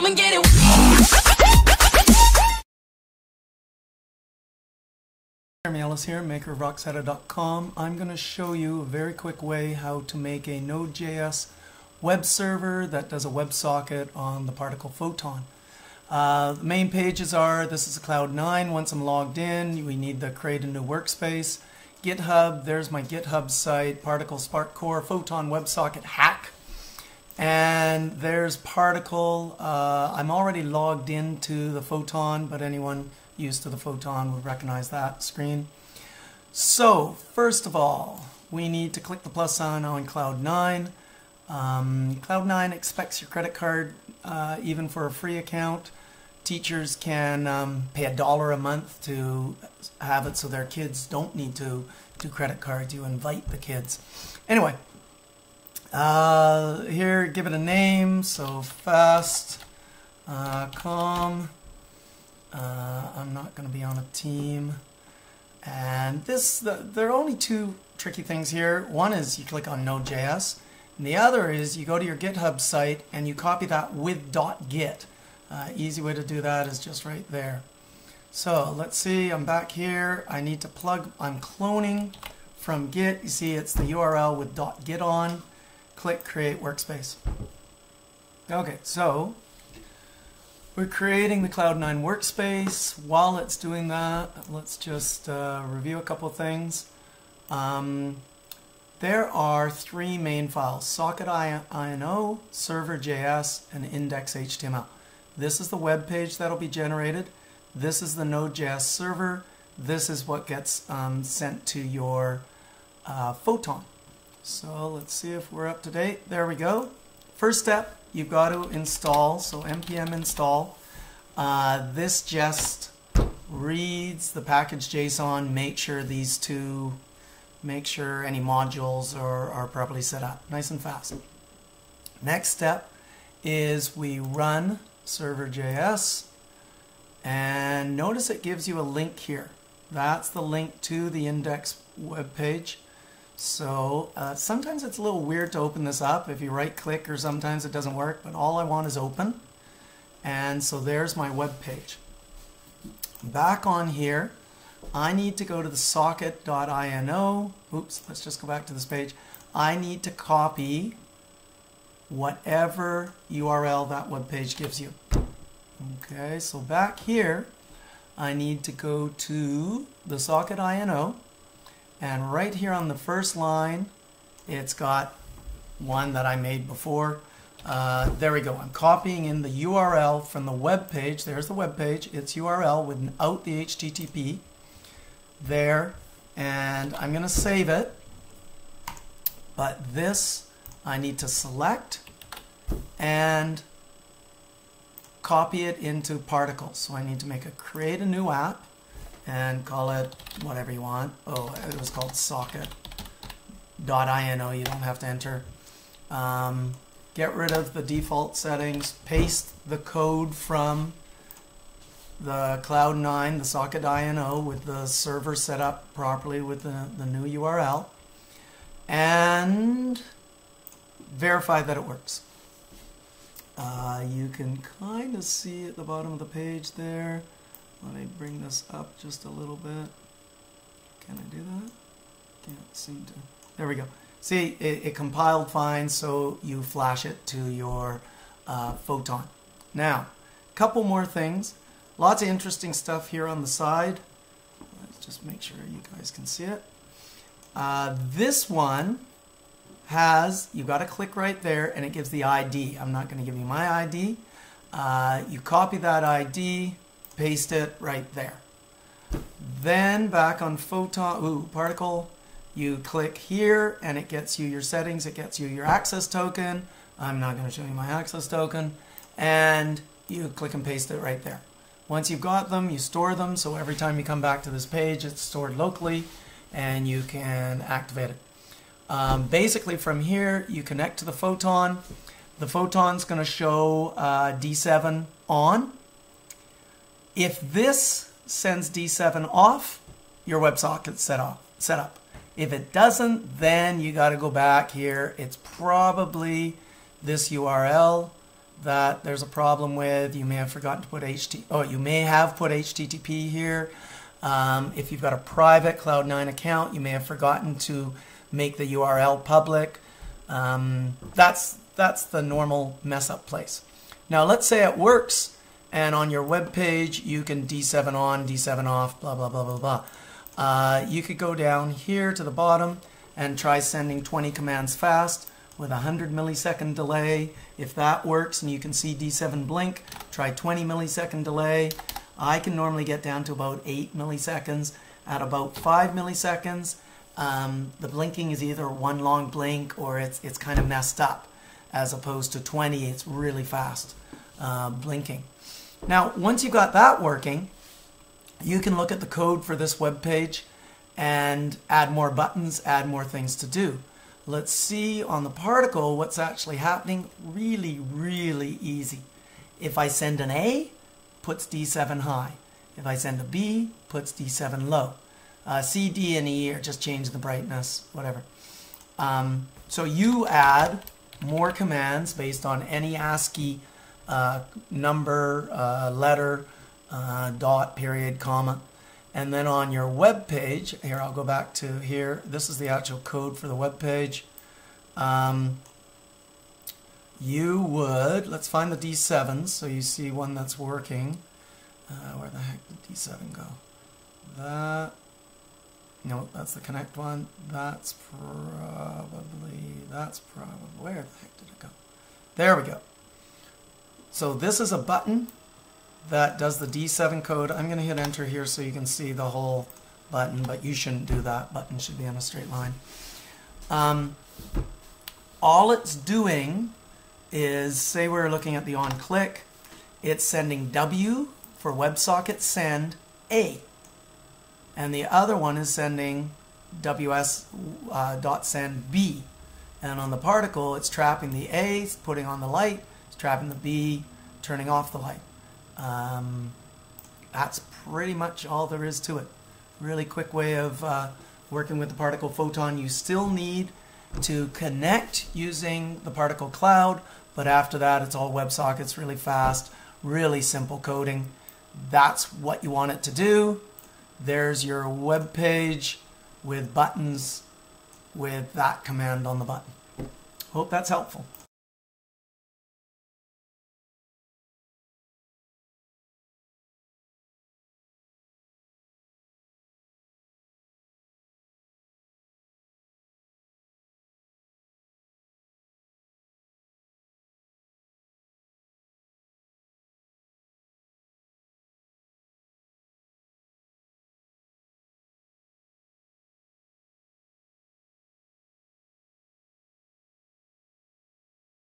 Come and get it. Jeremy Ellis here, makerofrocksetta.com. I'm going to show you a very quick way how to make a Node.js web server that does a WebSocket on the Particle Photon. The main pages are, this is a Cloud9. Once I'm logged in, we need to create a new workspace. GitHub, there's my GitHub site, Particle Spark Core, Photon WebSocket hack. And there's Particle. I'm already logged into the Photon, but anyone used to the Photon would recognize that screen. So, first of all, we need to click the plus sign on Cloud9. Cloud9 expects your credit card, even for a free account. Teachers can pay $1 a month to have it so their kids don't need to do credit cards. You invite the kids. Anyway, here, give it a name. So fast, calm. I'm not going to be on a team. And there are only two tricky things here. One is you click on Node.js. And the other is you go to your GitHub site and you copy that with .git. Easy way to do that is just right there. So let's see, I'm back here. I need to plug, I'm cloning from Git. You see it's the URL with .git on. Click create workspace. Okay, so we're creating the Cloud9 workspace. While it's doing that, let's just review a couple things. There are three main files, Socket.ino, server.js, and index.html. This is the web page that'll be generated. This is the Node.js server. This is what gets sent to your Photon. So let's see if we're up to date. There we go. First step, you've got to install. So npm install. This just reads the package.json. Make sure any modules are properly set up, nice and fast. Next step is we run server.js, and notice it gives you a link here. That's the link to the index web page. So sometimes it's a little weird to open this up if you right click, or sometimes it doesn't work, but all I want is open. And so there's my web page. Back on here, I need to go to the socket.ino. Oops, let's just go back to this page. I need to copy whatever URL that web page gives you. Okay, so back here, I need to go to the socket.ino, and right here on the first line, it's got one that I made before. There we go. I'm copying in the URL from the web page. There's the web page. It's URL without the HTTP there, and I'm going to save it. But this I need to select and copy it into Particle. So I need to create a new app and call it whatever you want. Oh, it was called socket.ino. You don't have to enter. Get rid of the default settings. Paste the code from the Cloud9, the socket.ino, with the server set up properly with the new URL. And verify that it works. You can kind of see at the bottom of the page there. Let me bring this up just a little bit. Can I do that? Can't seem to. There we go. See, it compiled fine, so you flash it to your Photon. Now, a couple more things. Lots of interesting stuff here on the side. Let's just make sure you guys can see it. This one has, you've got to click right there, and it gives the ID. I'm not going to give you my ID. You copy that ID, paste it right there. Then back on Photon, Particle, you click here, and it gets you your settings, it gets you your access token. I'm not going to show you my access token. And you click and paste it right there. Once you've got them, you store them, so every time you come back to this page, it's stored locally, and you can activate it. Basically from here, you connect to the Photon. The Photon's going to show D7 on. If this sends D7 off, your WebSocket's set up. If it doesn't, then you got to go back here. It's probably this URL that there's a problem with. You may have forgotten to put HTTP here. If you've got a private Cloud9 account, you may have forgotten to make the URL public. That's the normal mess up place. Now let's say it works, and on your web page you can D7 on, D7 off, blah blah blah blah blah. You could go down here to the bottom and try sending 20 commands fast with 100 millisecond delay. If that works and you can see D7 blink, try 20 millisecond delay. I can normally get down to about 8 milliseconds. At about 5 milliseconds, the blinking is either one long blink or it's kind of messed up, as opposed to 20, it's really fast blinking. Now, once you've got that working, you can look at the code for this web page and add more buttons, add more things to do. Let's see on the particle what's actually happening. Really, really easy. If I send an A, puts D7 high. If I send a B, puts D7 low. C, D, and E are just changing the brightness, whatever. So you add more commands based on any ASCII number, letter, dot, period, comma. And then on your web page, here I'll go back to here, this is the actual code for the web page. You would, let's find the D7s, so you see one that's working. Where the heck did D7 go? That, no, that's the connect one. That's probably, where the heck did it go? There we go. So this is a button that does the D7 code. I'm going to hit enter here so you can see the whole button, but you shouldn't do that. Button should be on a straight line. All it's doing is, say we're looking at the on click, it's sending W for WebSocket send A, and the other one is sending WS dot send B, and on the particle it's trapping the A, it's putting on the light, it's trapping the B, turning off the light. That's pretty much all there is to it. Really quick way of working with the particle photon. You still need to connect using the particle cloud, but after that it's all WebSockets, really fast, really simple coding. That's what you want it to do. There's your web page with buttons with that command on the button. Hope that's helpful.